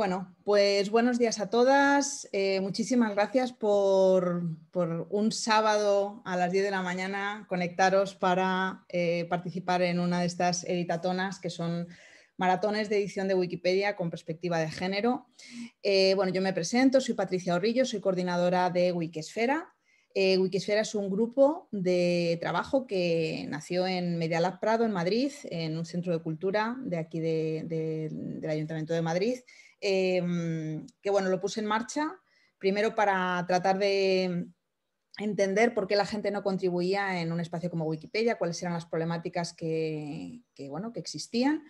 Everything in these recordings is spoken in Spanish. Bueno, pues buenos días a todas. Muchísimas gracias por un sábado a las 10 de la mañana conectaros para participar en una de estas editatonas que son maratones de edición de Wikipedia con perspectiva de género. Bueno, yo me presento, soy Patricia Orrillo, soy coordinadora de Wikiesfera. Wikiesfera es un grupo de trabajo que nació en Medialab Prado, en Madrid, en un centro de cultura de aquí del Ayuntamiento de Madrid, que bueno, lo puse en marcha primero para tratar de entender por qué la gente no contribuía en un espacio como Wikipedia, cuáles eran las problemáticas que existían,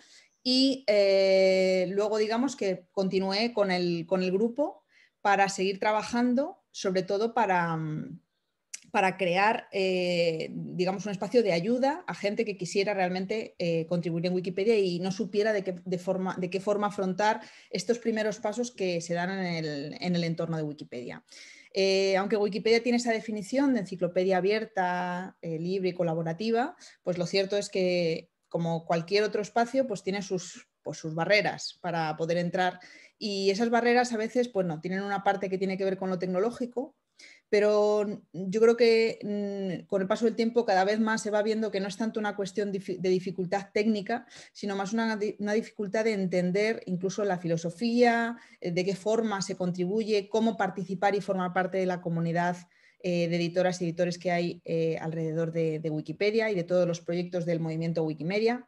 y luego digamos que continué con el grupo para seguir trabajando, sobre todo para crear digamos un espacio de ayuda a gente que quisiera realmente contribuir en Wikipedia y no supiera de qué forma afrontar estos primeros pasos que se dan en el entorno de Wikipedia. Aunque Wikipedia tiene esa definición de enciclopedia abierta, libre y colaborativa, pues lo cierto es que, como cualquier otro espacio, pues tiene sus barreras para poder entrar, y esas barreras a veces pues no, tienen una parte que tiene que ver con lo tecnológico, pero yo creo que con el paso del tiempo cada vez más se va viendo que no es tanto una cuestión de dificultad técnica, sino más una dificultad de entender incluso la filosofía, de qué forma se contribuye, cómo participar y formar parte de la comunidad de editoras y editores que hay alrededor de Wikipedia y de todos los proyectos del movimiento Wikimedia.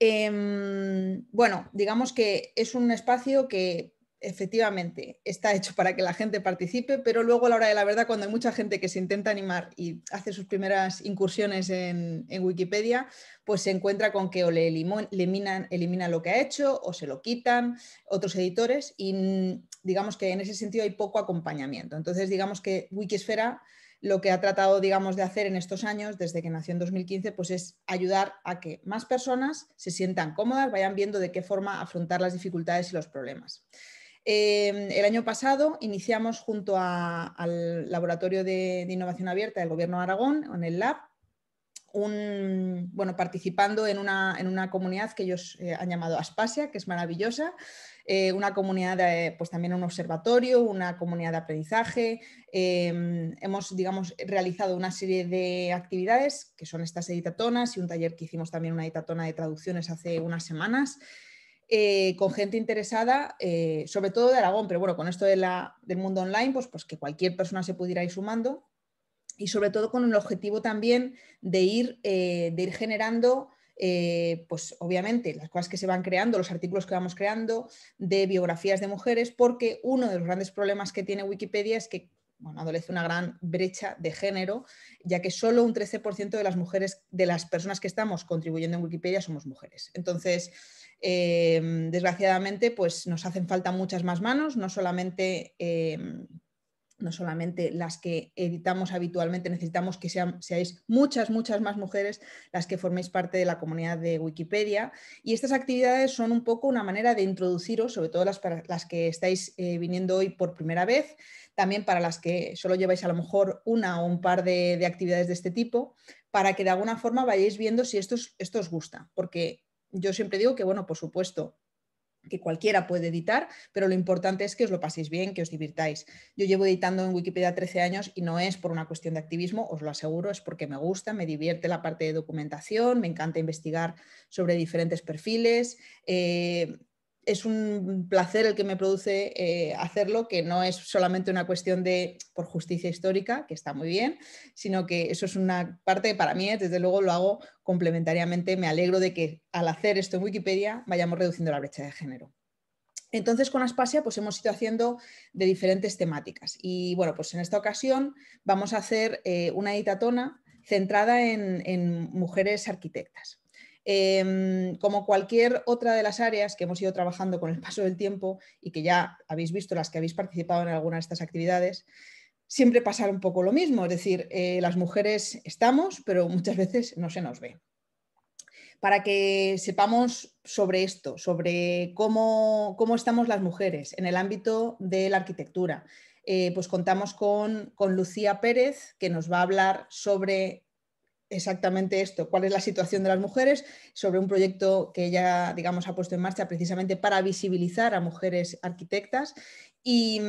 Bueno, digamos que es un espacio que efectivamente está hecho para que la gente participe, pero luego a la hora de la verdad, cuando hay mucha gente que se intenta animar y hace sus primeras incursiones en Wikipedia, pues se encuentra con que o le eliminan lo que ha hecho o se lo quitan otros editores, y digamos que en ese sentido hay poco acompañamiento. Entonces digamos que Wikiesfera lo que ha tratado, digamos, de hacer en estos años, desde que nació en 2015, pues es ayudar a que más personas se sientan cómodas, vayan viendo de qué forma afrontar las dificultades y los problemas. El año pasado iniciamos junto al Laboratorio de Innovación Abierta del Gobierno de Aragón, en el Lab, participando en una comunidad que ellos han llamado Aspasia, que es maravillosa, una comunidad, pues también un observatorio, una comunidad de aprendizaje. Hemos, digamos, realizado una serie de actividades, que son estas editatonas y un taller que hicimos también, una editatona de traducciones hace unas semanas, con gente interesada, sobre todo de Aragón, pero bueno, con esto del mundo online, pues que cualquier persona se pudiera ir sumando, y sobre todo con el objetivo también de ir generando, pues obviamente las cosas que se van creando, los artículos que vamos creando de biografías de mujeres, porque uno de los grandes problemas que tiene Wikipedia es que adolece una gran brecha de género, ya que solo un 13% de las mujeres, de las personas que estamos contribuyendo en Wikipedia, somos mujeres. Entonces, desgraciadamente, pues nos hacen falta muchas más manos, no solamente las que editamos habitualmente, necesitamos que seáis muchas más mujeres las que forméis parte de la comunidad de Wikipedia, y estas actividades son un poco una manera de introduciros, sobre todo las que estáis viniendo hoy por primera vez, también para las que solo lleváis a lo mejor una o un par de actividades de este tipo, para que de alguna forma vayáis viendo si esto os gusta, porque yo siempre digo que por supuesto que cualquiera puede editar, pero lo importante es que os lo paséis bien, que os divirtáis. Yo llevo editando en Wikipedia 13 años y no es por una cuestión de activismo, os lo aseguro, es porque me gusta, me divierte la parte de documentación, me encanta investigar sobre diferentes perfiles. Es un placer el que me produce hacerlo, que no es solamente una cuestión de por justicia histórica, que está muy bien, sino que eso es una parte que para mí, desde luego, lo hago complementariamente. Me alegro de que al hacer esto en Wikipedia vayamos reduciendo la brecha de género. Entonces, con Aspasia pues hemos ido haciendo de diferentes temáticas y pues en esta ocasión vamos a hacer una editatona centrada en mujeres arquitectas. Como cualquier otra de las áreas que hemos ido trabajando con el paso del tiempo y que ya habéis visto las que habéis participado en alguna de estas actividades, siempre pasa un poco lo mismo, es decir, las mujeres estamos, pero muchas veces no se nos ve. Para que sepamos sobre esto, sobre cómo estamos las mujeres en el ámbito de la arquitectura, pues contamos con Lucía Pérez, que nos va a hablar sobre exactamente esto, cuál es la situación de las mujeres, sobre un proyecto que ella, digamos, ha puesto en marcha precisamente para visibilizar a mujeres arquitectas y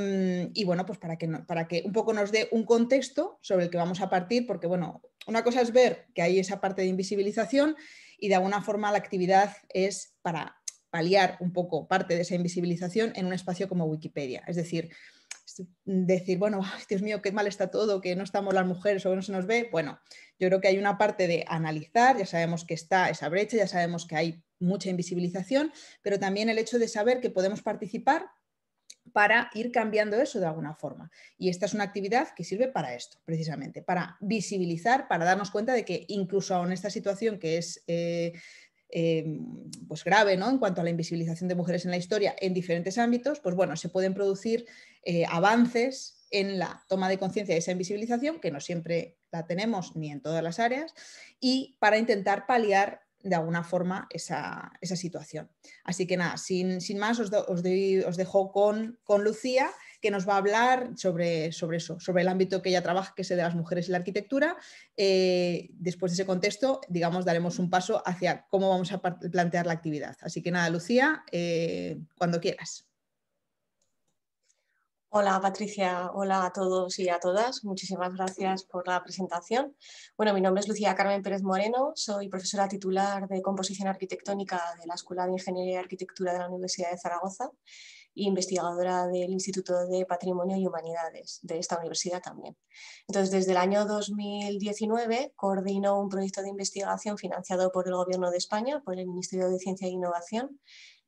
bueno, pues para que un poco nos dé un contexto sobre el que vamos a partir, porque bueno, una cosa es ver que hay esa parte de invisibilización y de alguna forma la actividad es para paliar un poco parte de esa invisibilización en un espacio como Wikipedia, es decir, bueno, ay, Dios mío, qué mal está todo, que no estamos las mujeres o que no se nos ve. Bueno, yo creo que hay una parte de analizar, ya sabemos que está esa brecha, ya sabemos que hay mucha invisibilización, pero también el hecho de saber que podemos participar para ir cambiando eso de alguna forma. Y esta es una actividad que sirve para esto, precisamente, para visibilizar, para darnos cuenta de que incluso aún esta situación que es... pues grave, ¿no?, en cuanto a la invisibilización de mujeres en la historia en diferentes ámbitos, pues bueno, se pueden producir avances en la toma de conciencia de esa invisibilización, que no siempre la tenemos ni en todas las áreas, y para intentar paliar de alguna forma esa situación. Así que nada, sin más os dejo con Lucía, que nos va a hablar sobre eso, sobre el ámbito que ella trabaja, que es el de las mujeres y la arquitectura. Después de ese contexto, digamos, daremos un paso hacia cómo vamos a plantear la actividad. Así que nada, Lucía, cuando quieras. Hola Patricia, hola a todos y a todas, muchísimas gracias por la presentación. Bueno, mi nombre es Lucía Carmen Pérez Moreno, soy profesora titular de Composición Arquitectónica de la Escuela de Ingeniería y Arquitectura de la Universidad de Zaragoza e investigadora del Instituto de Patrimonio y Humanidades de esta universidad también. Entonces, desde el año 2019 coordino un proyecto de investigación financiado por el Gobierno de España, por el Ministerio de Ciencia e Innovación,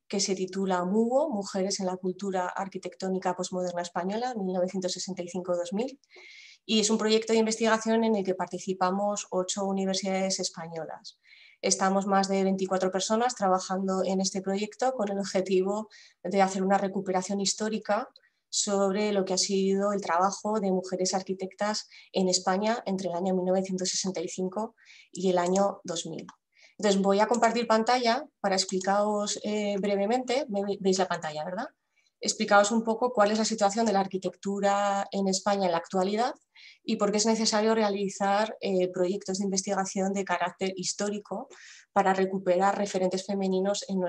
que se titula MUGO, Mujeres en la Cultura Arquitectónica Postmoderna Española, 1965-2000, y es un proyecto de investigación en el que participamos 8 universidades españolas. Estamos más de 24 personas trabajando en este proyecto con el objetivo de hacer una recuperación histórica sobre lo que ha sido el trabajo de mujeres arquitectas en España entre el año 1965 y el año 2000. Entonces voy a compartir pantalla para explicaros brevemente, veis la pantalla, ¿verdad? Explicaos un poco cuál es la situación de la arquitectura en España en la actualidad y por qué es necesario realizar proyectos de investigación de carácter histórico para recuperar referentes femeninos en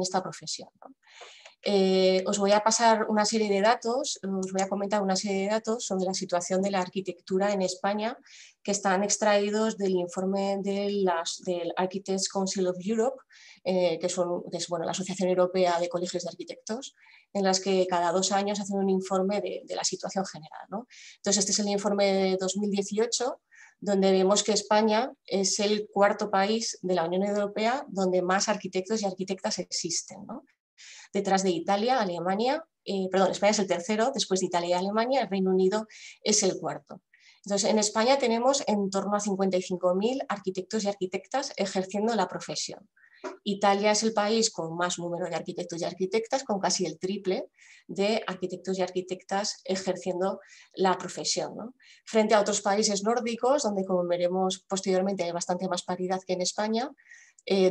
esta profesión, ¿no? Os voy a pasar una serie de datos, os voy a comentar una serie de datos sobre la situación de la arquitectura en España que están extraídos del informe del Architects Council of Europe, que es bueno, la Asociación Europea de Colegios de Arquitectos, en las que cada 2 años hacen un informe de la situación general, ¿no? Entonces este es el informe de 2018, donde vemos que España es el 4.º país de la Unión Europea donde más arquitectos y arquitectas existen, ¿no? Detrás de Italia, Alemania, España es el 3.º, después de Italia y Alemania, el Reino Unido es el 4.º. Entonces, en España tenemos en torno a 55.000 arquitectos y arquitectas ejerciendo la profesión. Italia es el país con más número de arquitectos y arquitectas, con casi el triple de arquitectos y arquitectas ejerciendo la profesión, ¿no? Frente a otros países nórdicos, donde como veremos posteriormente hay bastante más paridad que en España,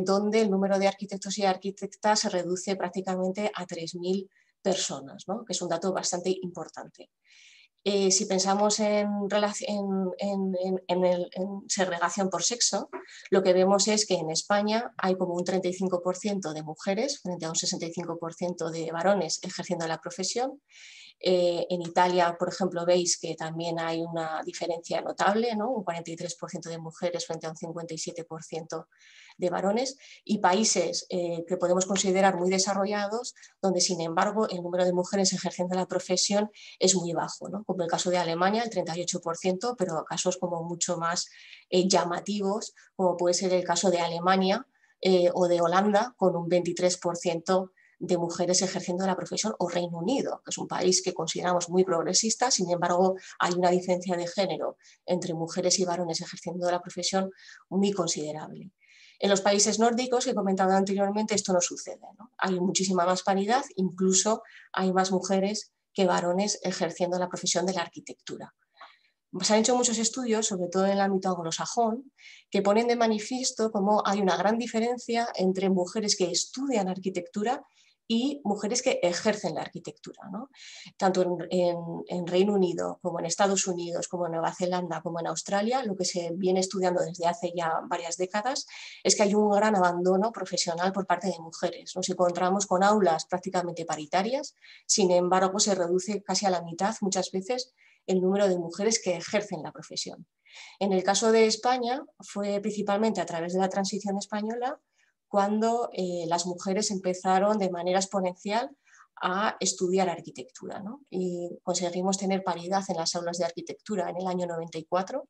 donde el número de arquitectos y arquitectas se reduce prácticamente a 3.000 personas, ¿no? Que es un dato bastante importante. Si pensamos en segregación por sexo, lo que vemos es que en España hay como un 35% de mujeres frente a un 65% de varones ejerciendo la profesión. En Italia, por ejemplo, veis que también hay una diferencia notable, ¿no? Un 43% de mujeres frente a un 57% de varones, y países que podemos considerar muy desarrollados, donde sin embargo el número de mujeres ejerciendo la profesión es muy bajo, ¿no? Como el caso de Alemania, el 38%, pero casos como mucho más llamativos, como puede ser el caso de Alemania o de Holanda, con un 23% de mujeres ejerciendo la profesión, o Reino Unido, que es un país que consideramos muy progresista, sin embargo hay una diferencia de género entre mujeres y varones ejerciendo la profesión muy considerable. En los países nórdicos, que he comentado anteriormente, esto no sucede, ¿no? Hay muchísima más paridad, incluso hay más mujeres que varones ejerciendo la profesión de la arquitectura. Se han hecho muchos estudios, sobre todo en el ámbito anglosajón, que ponen de manifiesto cómo hay una gran diferencia entre mujeres que estudian arquitectura y mujeres que ejercen la arquitectura, ¿no? Tanto en Reino Unido, como en Estados Unidos, como en Nueva Zelanda, como en Australia, lo que se viene estudiando desde hace ya varias décadas es que hay un gran abandono profesional por parte de mujeres. Nos encontramos con aulas prácticamente paritarias, sin embargo se reduce casi a la mitad muchas veces el número de mujeres que ejercen la profesión. En el caso de España fue principalmente a través de la transición española cuando las mujeres empezaron de manera exponencial a estudiar arquitectura, ¿no? Y conseguimos tener paridad en las aulas de arquitectura en el año 94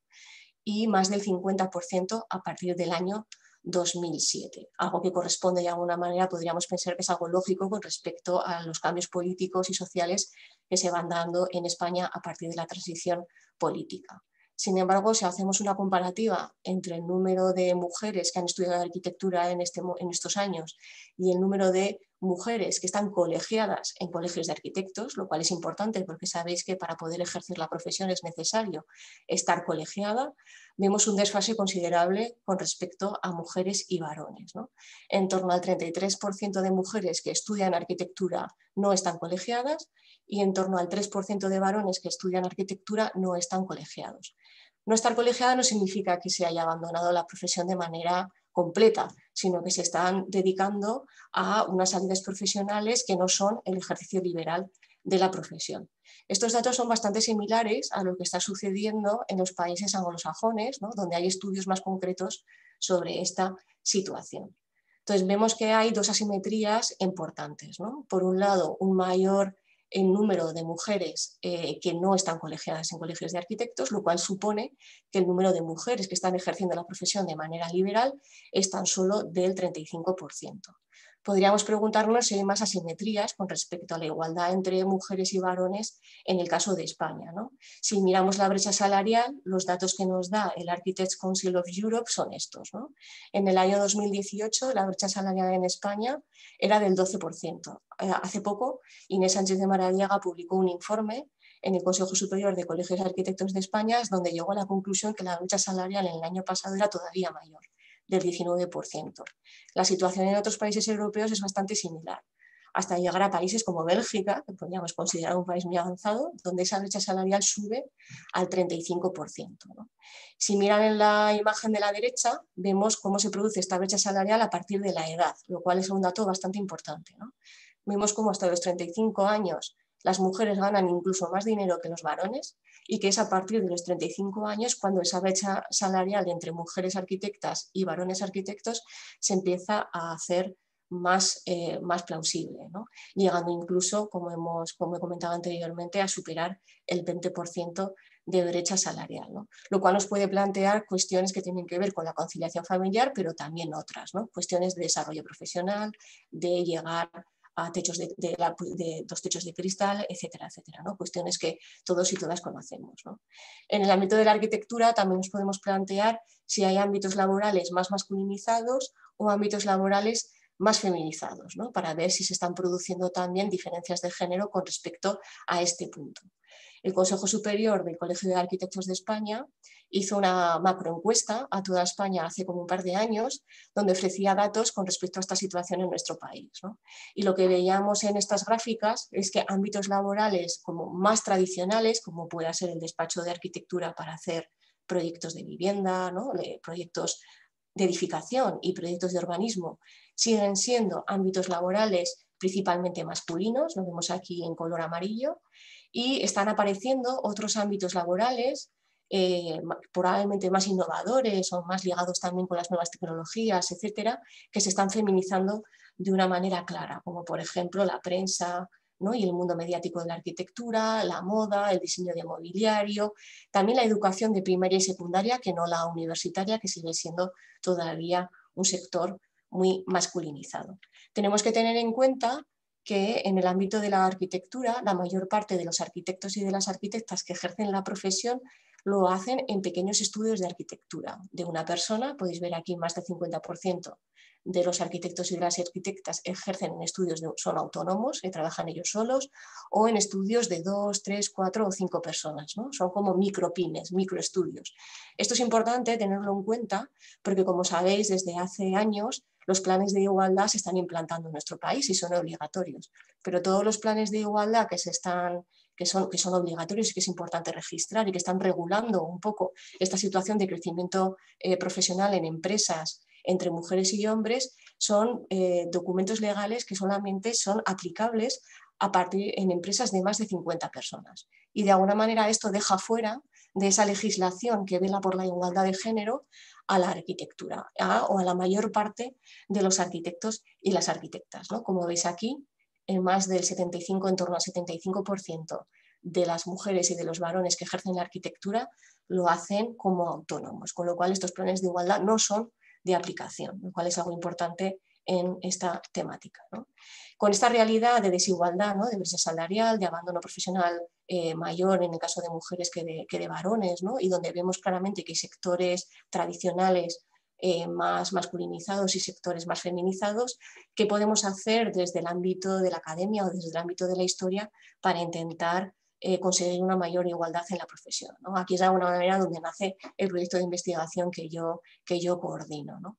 y más del 50% a partir del año 2007, algo que corresponde de alguna manera, podríamos pensar que es algo lógico con respecto a los cambios políticos y sociales que se van dando en España a partir de la transición política. Sin embargo, si hacemos una comparativa entre el número de mujeres que han estudiado arquitectura en estos años y el número de mujeres que están colegiadas en colegios de arquitectos, lo cual es importante porque sabéis que para poder ejercer la profesión es necesario estar colegiada, vemos un desfase considerable con respecto a mujeres y varones, ¿no? En torno al 33% de mujeres que estudian arquitectura no están colegiadas y en torno al 3% de varones que estudian arquitectura no están colegiados. No estar colegiada no significa que se haya abandonado la profesión de manera completa, sino que se están dedicando a unas salidas profesionales que no son el ejercicio liberal de la profesión. Estos datos son bastante similares a lo que está sucediendo en los países anglosajones, ¿no? Donde hay estudios más concretos sobre esta situación. Entonces vemos que hay dos asimetrías importantes, ¿no? Por un lado, un mayor el número de mujeres que no están colegiadas en colegios de arquitectos, lo cual supone que el número de mujeres que están ejerciendo la profesión de manera liberal es tan solo del 35%. Podríamos preguntarnos si hay más asimetrías con respecto a la igualdad entre mujeres y varones en el caso de España, ¿no? Si miramos la brecha salarial, los datos que nos da el Architects Council of Europe son estos, ¿no? En el año 2018 la brecha salarial en España era del 12%. Hace poco Inés Sánchez de Madariaga publicó un informe en el Consejo Superior de Colegios de Arquitectos de España donde llegó a la conclusión que la brecha salarial en el año pasado era todavía mayor, del 19%. La situación en otros países europeos es bastante similar, hasta llegar a países como Bélgica, que podríamos considerar un país muy avanzado, donde esa brecha salarial sube al 35%, ¿no? Si miran en la imagen de la derecha, vemos cómo se produce esta brecha salarial a partir de la edad, lo cual es un dato bastante importante, ¿no? Vemos cómo hasta los 35 años las mujeres ganan incluso más dinero que los varones y que es a partir de los 35 años cuando esa brecha salarial entre mujeres arquitectas y varones arquitectos se empieza a hacer más plausible, ¿no? Llegando incluso, como he comentado anteriormente, a superar el 20% de brecha salarial, ¿no? Lo cual nos puede plantear cuestiones que tienen que ver con la conciliación familiar, pero también otras, ¿no? Cuestiones de desarrollo profesional, de llegar a techos de dos techos de cristal, etcétera, etcétera, ¿no? Cuestiones que todos y todas conocemos, ¿no? En el ámbito de la arquitectura también nos podemos plantear si hay ámbitos laborales más masculinizados o ámbitos laborales más feminizados, ¿no? Para ver si se están produciendo también diferencias de género con respecto a este punto. El Consejo Superior del Colegio de Arquitectos de España hizo una macroencuesta a toda España hace como un par de años, donde ofrecía datos con respecto a esta situación en nuestro país, ¿no? Y lo que veíamos en estas gráficas es que ámbitos laborales como más tradicionales, como pueda ser el despacho de arquitectura para hacer proyectos de vivienda, ¿no? Proyectos de edificación y proyectos de urbanismo, siguen siendo ámbitos laborales principalmente masculinos, lo vemos aquí en color amarillo, y están apareciendo otros ámbitos laborales probablemente más innovadores o más ligados también con las nuevas tecnologías, etcétera, que se están feminizando de una manera clara, como por ejemplo la prensa, ¿no? Y el mundo mediático de la arquitectura, la moda, el diseño de mobiliario, también la educación de primaria y secundaria, que no la universitaria, que sigue siendo todavía un sector muy masculinizado. Tenemos que tener en cuenta que en el ámbito de la arquitectura, la mayor parte de los arquitectos y de las arquitectas que ejercen la profesión lo hacen en pequeños estudios de arquitectura de una persona. Podéis ver aquí más del 50% de los arquitectos y de las arquitectas ejercen en estudios, son autónomos, que trabajan ellos solos, o en estudios de 2, 3, 4 o 5 personas, ¿no? Son como micropymes, microestudios. Esto es importante tenerlo en cuenta porque, como sabéis, desde hace años los planes de igualdad se están implantando en nuestro país y son obligatorios, pero todos los planes de igualdad que son obligatorios y que es importante registrar y que están regulando un poco esta situación de crecimiento profesional en empresas entre mujeres y hombres, son documentos legales que solamente son aplicables a partir en empresas de más de 50 personas. Y de alguna manera esto deja fuera de esa legislación que vela por la igualdad de género a la arquitectura o a la mayor parte de los arquitectos y las arquitectas, ¿no? Como veis aquí, en más del 75, en torno al 75% de las mujeres y de los varones que ejercen la arquitectura lo hacen como autónomos, con lo cual estos planes de igualdad no son de aplicación, lo cual es algo importante en esta temática, ¿no? Con esta realidad de desigualdad, ¿no? De brecha salarial, de abandono profesional mayor en el caso de mujeres que de varones, ¿no? Y donde vemos claramente que hay sectores tradicionales más masculinizados y sectores más feminizados, ¿qué podemos hacer desde el ámbito de la academia o desde el ámbito de la historia para intentar conseguir una mayor igualdad en la profesión, ¿no? Aquí es de alguna manera donde nace el proyecto de investigación que yo coordino, ¿no?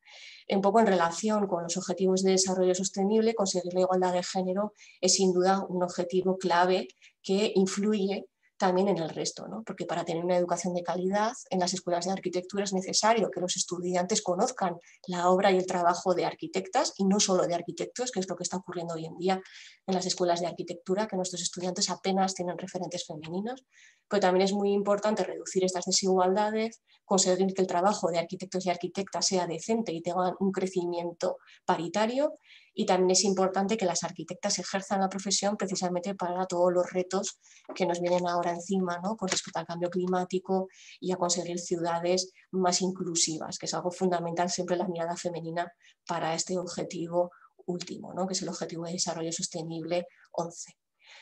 Un poco en relación con los objetivos de desarrollo sostenible, conseguir la igualdad de género es sin duda un objetivo clave que influye también en el resto, ¿no? Porque para tener una educación de calidad en las escuelas de arquitectura es necesario que los estudiantes conozcan la obra y el trabajo de arquitectas y no solo de arquitectos, que es lo que está ocurriendo hoy en día en las escuelas de arquitectura, que nuestros estudiantes apenas tienen referentes femeninos, pero también es muy importante reducir estas desigualdades, conseguir que el trabajo de arquitectos y arquitectas sea decente y tenga un crecimiento paritario, y también es importante que las arquitectas ejerzan la profesión precisamente para todos los retos que nos vienen ahora encima, ¿no? Con respecto al cambio climático y a conseguir ciudades más inclusivas, que es algo fundamental siempre la mirada femenina para este objetivo último, ¿no? Que es el Objetivo de Desarrollo Sostenible 11.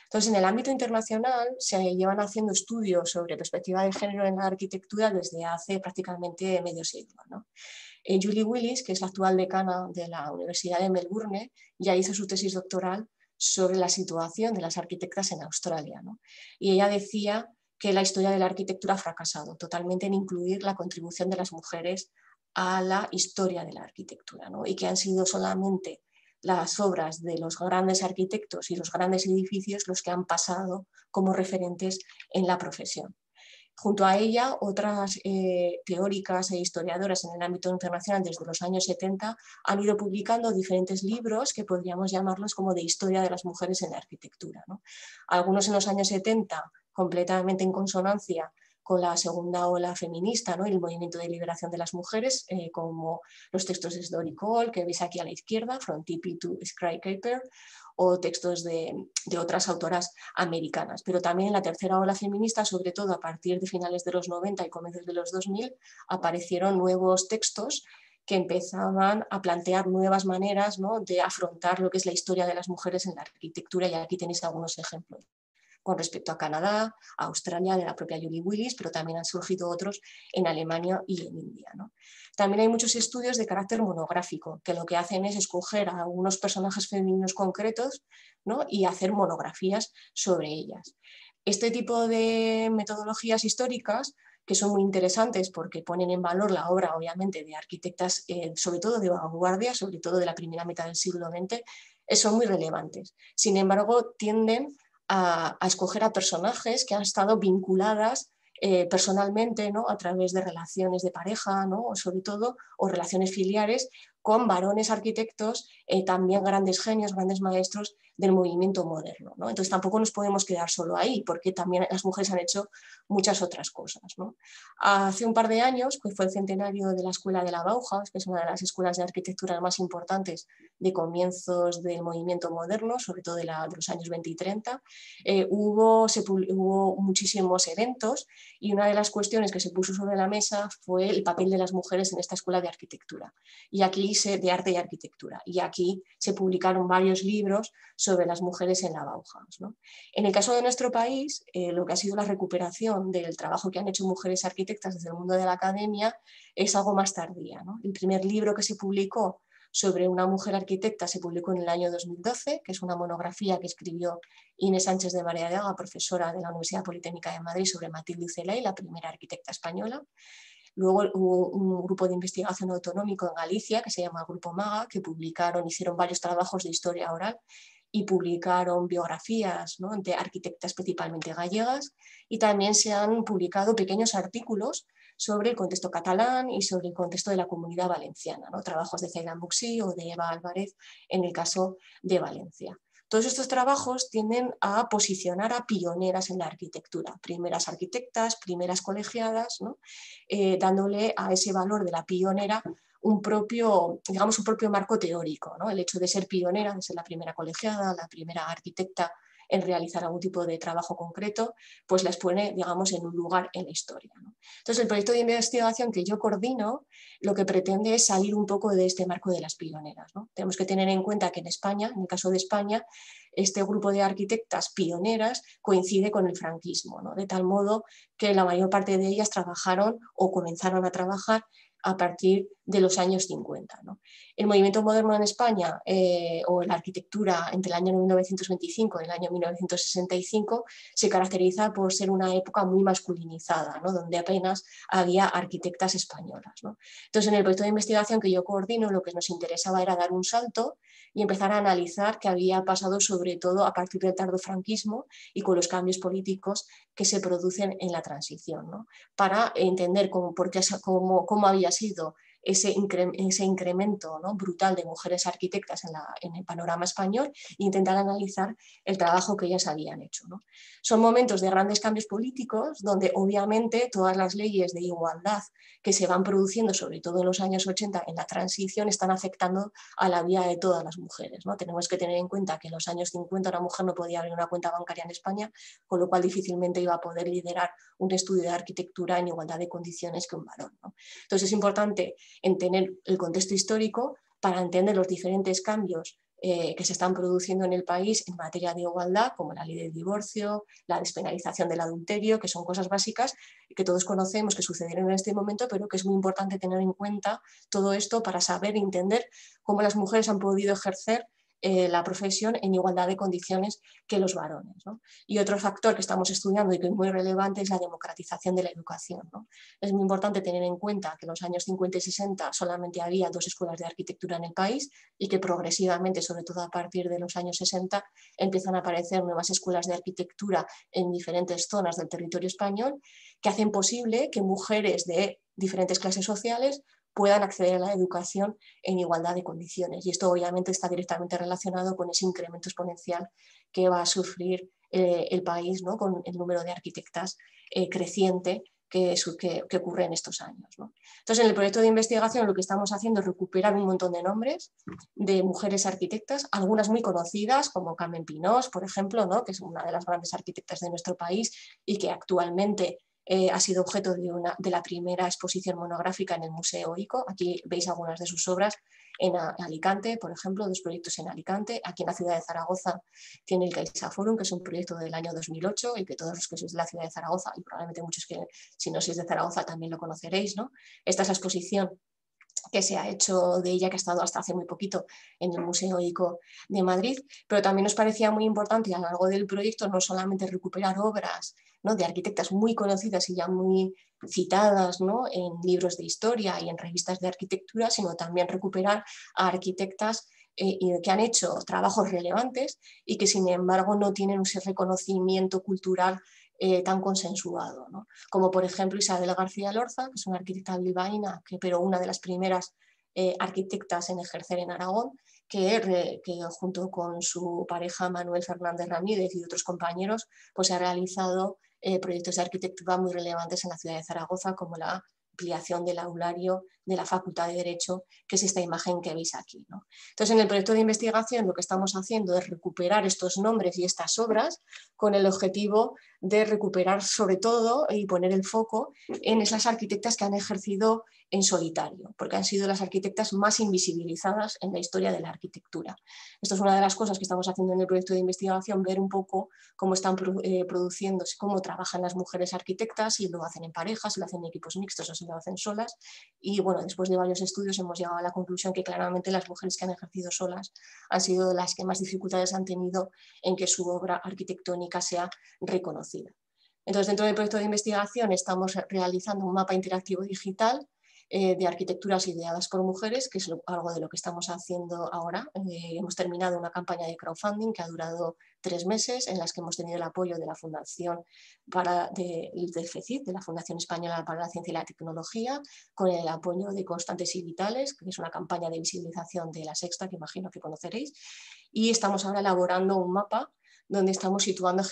Entonces, en el ámbito internacional se llevan haciendo estudios sobre perspectiva de género en la arquitectura desde hace prácticamente medio siglo, ¿no? Julie Willis, que es la actual decana de la Universidad de Melbourne, ya hizo su tesis doctoral sobre la situación de las arquitectas en Australia, ¿no? Y ella decía que la historia de la arquitectura ha fracasado totalmente en incluir la contribución de las mujeres a la historia de la arquitectura, ¿no? Y que han sido solamente las obras de los grandes arquitectos y los grandes edificios los que han pasado como referentes en la profesión. Junto a ella, otras teóricas e historiadoras en el ámbito internacional desde los años 70 han ido publicando diferentes libros que podríamos llamarlos como de historia de las mujeres en la arquitectura, ¿no? Algunos en los años 70 completamente en consonancia con la segunda ola feminista, ¿no? Y el movimiento de liberación de las mujeres, como los textos de Dory Cole, que veis aquí a la izquierda, From Tipi to Skyscraper, o textos de otras autoras americanas. Pero también en la tercera ola feminista, sobre todo a partir de finales de los 90 y comienzos de los 2000, aparecieron nuevos textos que empezaban a plantear nuevas maneras, ¿no? De afrontar lo que es la historia de las mujeres en la arquitectura, y aquí tenéis algunos ejemplos con respecto a Canadá, a Australia, de la propia Julie Willis, pero también han surgido otros en Alemania y en India, ¿no? También hay muchos estudios de carácter monográfico, que lo que hacen es escoger a algunos personajes femeninos concretos, ¿no? Y hacer monografías sobre ellas. Este tipo de metodologías históricas, que son muy interesantes porque ponen en valor la obra, obviamente, de arquitectas, sobre todo de vanguardia, sobre todo de la primera mitad del siglo XX, son muy relevantes. Sin embargo, tienden a escoger a personajes que han estado vinculadas personalmente, ¿no? A través de relaciones de pareja, ¿no? O sobre todo, o relaciones filiares con varones arquitectos, también grandes genios, grandes maestros del movimiento moderno, ¿no? Entonces tampoco nos podemos quedar solo ahí, porque también las mujeres han hecho muchas otras cosas, ¿no? Hace un par de años, pues fue el centenario de la Escuela de la Bauhaus, que es una de las escuelas de arquitectura más importantes de comienzos del movimiento moderno, sobre todo de los años 20 y 30, hubo muchísimos eventos, y una de las cuestiones que se puso sobre la mesa fue el papel de las mujeres en esta escuela de arquitectura, y aquí de arte y arquitectura, y aquí se publicaron varios libros sobre las mujeres en la Bauhaus, ¿no? En el caso de nuestro país, lo que ha sido la recuperación del trabajo que han hecho mujeres arquitectas desde el mundo de la academia es algo más tardía, ¿no? El primer libro que se publicó sobre una mujer arquitecta se publicó en el año 2012, que es una monografía que escribió Inés Sánchez de Madariaga, profesora de la Universidad Politécnica de Madrid, sobre Matilde Ucelay, la primera arquitecta española. Luego hubo un grupo de investigación autonómico en Galicia que se llama el Grupo MAGA, que publicaron, hicieron varios trabajos de historia oral y publicaron biografías, ¿no?, de arquitectas principalmente gallegas, y también se han publicado pequeños artículos sobre el contexto catalán y sobre el contexto de la Comunidad Valenciana, ¿no?, trabajos de Zaidan Buxi o de Eva Álvarez en el caso de Valencia. Todos estos trabajos tienden a posicionar a pioneras en la arquitectura, primeras arquitectas, primeras colegiadas, ¿no?, dándole a ese valor de la pionera un propio, digamos, un propio marco teórico, ¿no? El hecho de ser pionera, de ser la primera colegiada, la primera arquitecta en realizar algún tipo de trabajo concreto, pues las pone, digamos, en un lugar en la historia, ¿no? Entonces, el proyecto de investigación que yo coordino lo que pretende es salir un poco de este marco de las pioneras, ¿no? Tenemos que tener en cuenta que en España, en el caso de España, este grupo de arquitectas pioneras coincide con el franquismo, ¿no?, de tal modo que la mayor parte de ellas trabajaron o comenzaron a trabajar a partir de los años 50, ¿no? El movimiento moderno en España, o la arquitectura entre el año 1925 y el año 1965, se caracteriza por ser una época muy masculinizada, ¿no?, donde apenas había arquitectas españolas, ¿no? Entonces, en el proyecto de investigación que yo coordino, lo que nos interesaba era dar un salto y empezar a analizar qué había pasado, sobre todo a partir del tardofranquismo y con los cambios políticos que se producen en la transición, ¿no?, para entender cómo había sido ese incremento, ¿no?, brutal de mujeres arquitectas en el panorama español e intentar analizar el trabajo que ellas habían hecho, ¿no? Son momentos de grandes cambios políticos donde obviamente todas las leyes de igualdad que se van produciendo, sobre todo en los años 80 en la transición, están afectando a la vida de todas las mujeres, ¿no? Tenemos que tener en cuenta que en los años 50 una mujer no podía abrir una cuenta bancaria en España, con lo cual difícilmente iba a poder liderar un estudio de arquitectura en igualdad de condiciones que un varón, ¿no? Entonces es importante entender el contexto histórico para entender los diferentes cambios que se están produciendo en el país en materia de igualdad, como la ley del divorcio, la despenalización del adulterio, que son cosas básicas que todos conocemos que sucedieron en este momento, pero que es muy importante tener en cuenta todo esto para saber entender cómo las mujeres han podido ejercer la profesión en igualdad de condiciones que los varones, ¿no? Y otro factor que estamos estudiando y que es muy relevante es la democratización de la educación, ¿no? Es muy importante tener en cuenta que en los años 50 y 60 solamente había 2 escuelas de arquitectura en el país y que progresivamente, sobre todo a partir de los años 60, empiezan a aparecer nuevas escuelas de arquitectura en diferentes zonas del territorio español que hacen posible que mujeres de diferentes clases sociales puedan acceder a la educación en igualdad de condiciones. Y esto obviamente está directamente relacionado con ese incremento exponencial que va a sufrir el país, ¿no?, con el número de arquitectas creciente que ocurre en estos años, ¿no? Entonces, en el proyecto de investigación lo que estamos haciendo es recuperar un montón de nombres de mujeres arquitectas, algunas muy conocidas, como Carmen Pinós, por ejemplo, ¿no?, que es una de las grandes arquitectas de nuestro país y que actualmente ha sido objeto de la primera exposición monográfica en el Museo ICO. Aquí veis algunas de sus obras en Alicante, por ejemplo, 2 proyectos en Alicante. Aquí en la ciudad de Zaragoza tiene el CaixaForum, que es un proyecto del año 2008 y que todos los que sois de la ciudad de Zaragoza, y probablemente muchos que si no sois de Zaragoza también lo conoceréis, ¿no? Esta es la exposición que se ha hecho de ella, que ha estado hasta hace muy poquito en el Museo ICO de Madrid, pero también nos parecía muy importante a lo largo del proyecto no solamente recuperar obras, ¿no?, de arquitectas muy conocidas y ya muy citadas, ¿no?, en libros de historia y en revistas de arquitectura, sino también recuperar a arquitectas que han hecho trabajos relevantes y que sin embargo no tienen ese reconocimiento cultural tan consensuado, ¿no?, como por ejemplo Isabel García Lorza, que es una arquitecta bilbaína, pero una de las primeras arquitectas en ejercer en Aragón, que junto con su pareja Manuel Fernández Ramírez y otros compañeros, pues ha realizado proyectos de arquitectura muy relevantes en la ciudad de Zaragoza, como la ampliación del aulario de la Facultad de Derecho, que es esta imagen que veis aquí, ¿no? Entonces, en el proyecto de investigación lo que estamos haciendo es recuperar estos nombres y estas obras con el objetivo de recuperar sobre todo y poner el foco en esas arquitectas que han ejercido en solitario, porque han sido las arquitectas más invisibilizadas en la historia de la arquitectura. Esto es una de las cosas que estamos haciendo en el proyecto de investigación, ver un poco cómo están produciéndose, cómo trabajan las mujeres arquitectas, si lo hacen en parejas, si lo hacen en equipos mixtos o si lo hacen solas. Y bueno, después de varios estudios hemos llegado a la conclusión que claramente las mujeres que han ejercido solas han sido las que más dificultades han tenido en que su obra arquitectónica sea reconocida. Entonces, dentro del proyecto de investigación estamos realizando un mapa interactivo digital de arquitecturas ideadas por mujeres, que es algo de lo que estamos haciendo ahora. Hemos terminado una campaña de crowdfunding que ha durado 3 meses, en las que hemos tenido el apoyo de la Fundación del FECIT, de la Fundación Española para la Ciencia y la Tecnología, con el apoyo de Constantes y Vitales, que es una campaña de visibilización de La Sexta, que imagino que conoceréis, y estamos ahora elaborando un mapa donde estamos situando,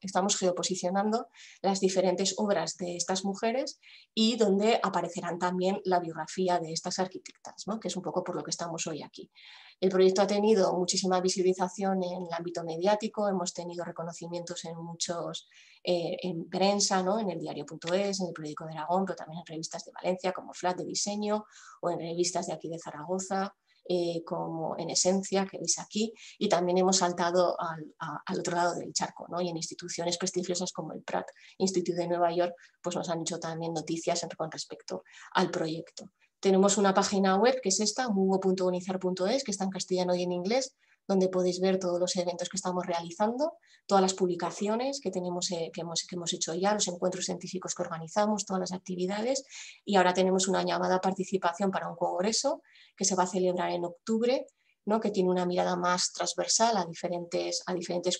estamos geoposicionando las diferentes obras de estas mujeres y donde aparecerán también la biografía de estas arquitectas, ¿no? Que es un poco por lo que estamos hoy aquí. El proyecto ha tenido muchísima visibilización en el ámbito mediático, hemos tenido reconocimientos en muchos, en prensa, ¿no? En el diario.es, en el periódico de Aragón, pero también en revistas de Valencia como Flat de Diseño o en revistas de aquí de Zaragoza, como En Esencia, que veis aquí, y también hemos saltado al otro lado del charco, ¿no? Y en instituciones prestigiosas como el Pratt Institute de Nueva York, pues nos han hecho también noticias con respecto al proyecto. Tenemos una página web que es esta, mugo.unizar.es, que está en castellano y en inglés, donde podéis ver todos los eventos que estamos realizando, todas las publicaciones que tenemos, que hemos hecho ya, los encuentros científicos que organizamos, todas las actividades, y ahora tenemos una llamada a participación para un congreso que se va a celebrar en octubre, ¿no? Que tiene una mirada más transversal a diferentes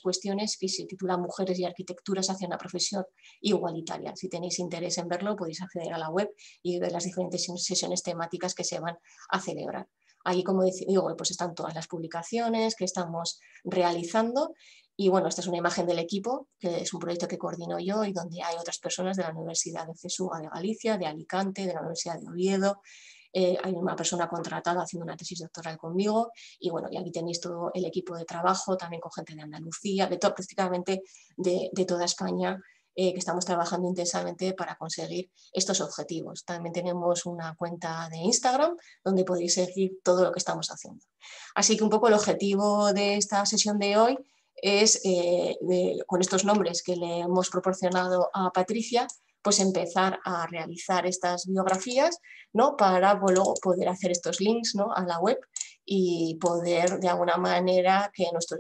cuestiones, que se titula Mujeres y Arquitecturas hacia una profesión igualitaria. Si tenéis interés en verlo, podéis acceder a la web y ver las diferentes sesiones temáticas que se van a celebrar. Ahí, como digo, pues están todas las publicaciones que estamos realizando y bueno, esta es una imagen del equipo, que es un proyecto que coordino yo y donde hay otras personas de la Universidad de CESUGA de Galicia, de Alicante, de la Universidad de Oviedo, hay una persona contratada haciendo una tesis doctoral conmigo y bueno, y aquí tenéis todo el equipo de trabajo, también con gente de Andalucía, prácticamente de toda España, que estamos trabajando intensamente para conseguir estos objetivos. También tenemos una cuenta de Instagram donde podéis seguir todo lo que estamos haciendo. Así que un poco el objetivo de esta sesión de hoy es, con estos nombres que le hemos proporcionado a Patricia, pues empezar a realizar estas biografías, ¿no? Para luego poder hacer estos links, ¿no? A la web y poder de alguna manera,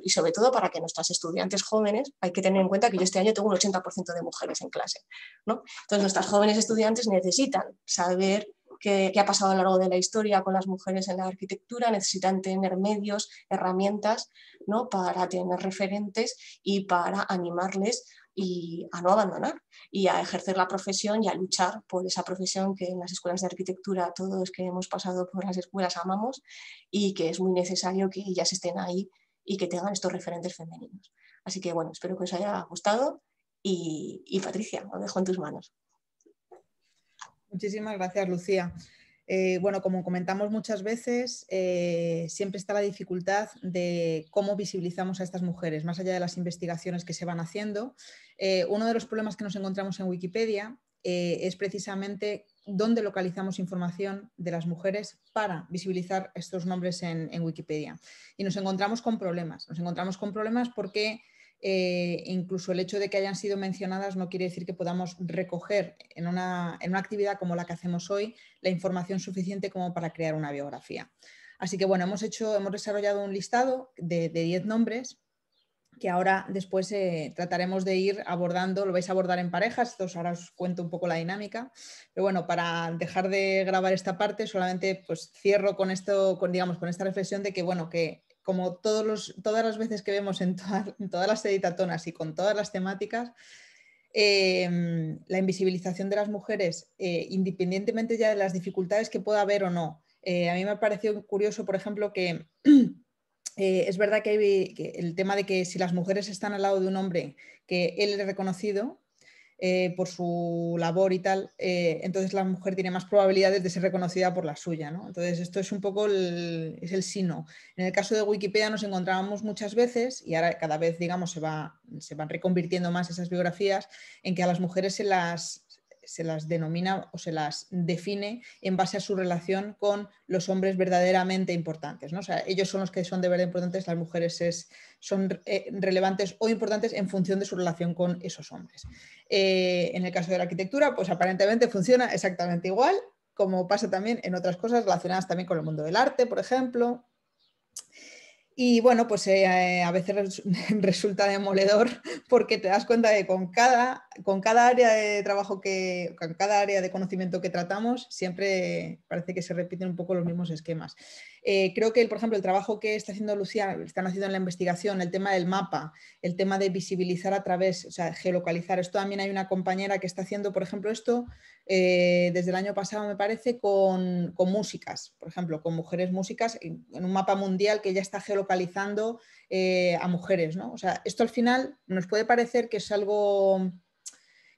y sobre todo para que nuestras estudiantes jóvenes, hay que tener en cuenta que yo este año tengo un 80% de mujeres en clase, ¿no? Entonces nuestras jóvenes estudiantes necesitan saber qué ha pasado a lo largo de la historia con las mujeres en la arquitectura, necesitan tener medios, herramientas, ¿no? Para tener referentes y para animarles y a no abandonar y a ejercer la profesión y a luchar por esa profesión que en las escuelas de arquitectura todos que hemos pasado por las escuelas amamos y que es muy necesario que ellas estén ahí y que tengan estos referentes femeninos. Así que bueno, espero que os haya gustado y Patricia, lo dejo en tus manos. Muchísimas gracias, Lucía. Bueno, como comentamos muchas veces, siempre está la dificultad de cómo visibilizamos a estas mujeres, más allá de las investigaciones que se van haciendo. Uno de los problemas que nos encontramos en Wikipedia es precisamente dónde localizamos información de las mujeres para visibilizar estos nombres en Wikipedia. Y nos encontramos con problemas. Nos encontramos con problemas porque incluso el hecho de que hayan sido mencionadas no quiere decir que podamos recoger en una actividad como la que hacemos hoy la información suficiente como para crear una biografía. Así que bueno, hemos desarrollado un listado de 10 nombres que ahora después trataremos de ir abordando, lo vais a abordar en parejas, ahora os cuento un poco la dinámica, pero bueno, para dejar de grabar esta parte solamente pues cierro con esto, con esta reflexión de que bueno, que como todas las veces que vemos en todas las editatonas y con todas las temáticas, la invisibilización de las mujeres, independientemente ya de las dificultades que pueda haber o no. A mí me ha parecido curioso, por ejemplo, que es verdad que hay el tema de que si las mujeres están al lado de un hombre, que él es reconocido por su labor y tal, entonces la mujer tiene más probabilidades de ser reconocida por la suya, ¿no? Entonces esto es un poco el sino. En el caso de Wikipedia nos encontrábamos muchas veces, y ahora cada vez digamos se van reconvirtiendo más esas biografías, en que a las mujeres se las denomina o se las define en base a su relación con los hombres verdaderamente importantes, ¿no? O sea, ellos son los que son de verdad importantes, las mujeres son relevantes o importantes en función de su relación con esos hombres. En el caso de la arquitectura, pues aparentemente funciona exactamente igual, como pasa también en otras cosas relacionadas también con el mundo del arte, por ejemplo. Y bueno, pues a veces resulta demoledor porque te das cuenta que con cada área de trabajo, con cada área de conocimiento que tratamos, siempre parece que se repiten un poco los mismos esquemas. Creo que, por ejemplo, el trabajo que está haciendo Lucía, están haciendo en la investigación, el tema del mapa, el tema de visibilizar a través, o sea, geolocalizar. Esto también hay una compañera que está haciendo, por ejemplo, esto desde el año pasado, me parece, con músicas, por ejemplo, con mujeres músicas, en un mapa mundial que ya está geolocalizando a mujeres, ¿no? O sea, esto al final nos puede parecer que es algo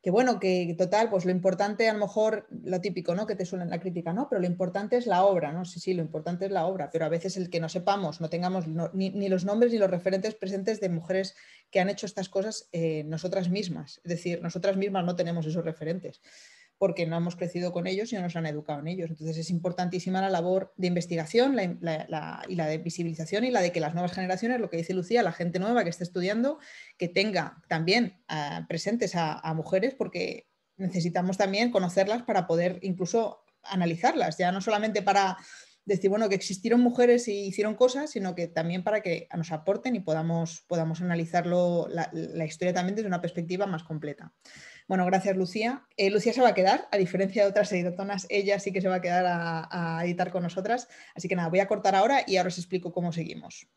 que, bueno, que total, pues lo importante a lo mejor, lo típico, ¿no?, que te suelen la crítica, ¿no?, pero lo importante es la obra, ¿no? Sí, sí, lo importante es la obra, pero a veces el que no sepamos, no tengamos ni los nombres ni los referentes presentes de mujeres que han hecho estas cosas, nosotras mismas, es decir, nosotras mismas no tenemos esos referentes, porque no hemos crecido con ellos y no nos han educado en ellos. Entonces es importantísima la labor de investigación y la de visibilización y la de que las nuevas generaciones, lo que dice Lucía, la gente nueva que está estudiando, que tenga también presentes a mujeres, porque necesitamos también conocerlas para poder incluso analizarlas, ya no solamente para decir, bueno, que existieron mujeres y hicieron cosas, sino que también para que nos aporten y podamos analizarlo la historia también desde una perspectiva más completa. Bueno, gracias, Lucía. Lucía se va a quedar, a diferencia de otras editoras, ella sí que se va a quedar a editar con nosotras. Así que nada, voy a cortar ahora y ahora os explico cómo seguimos.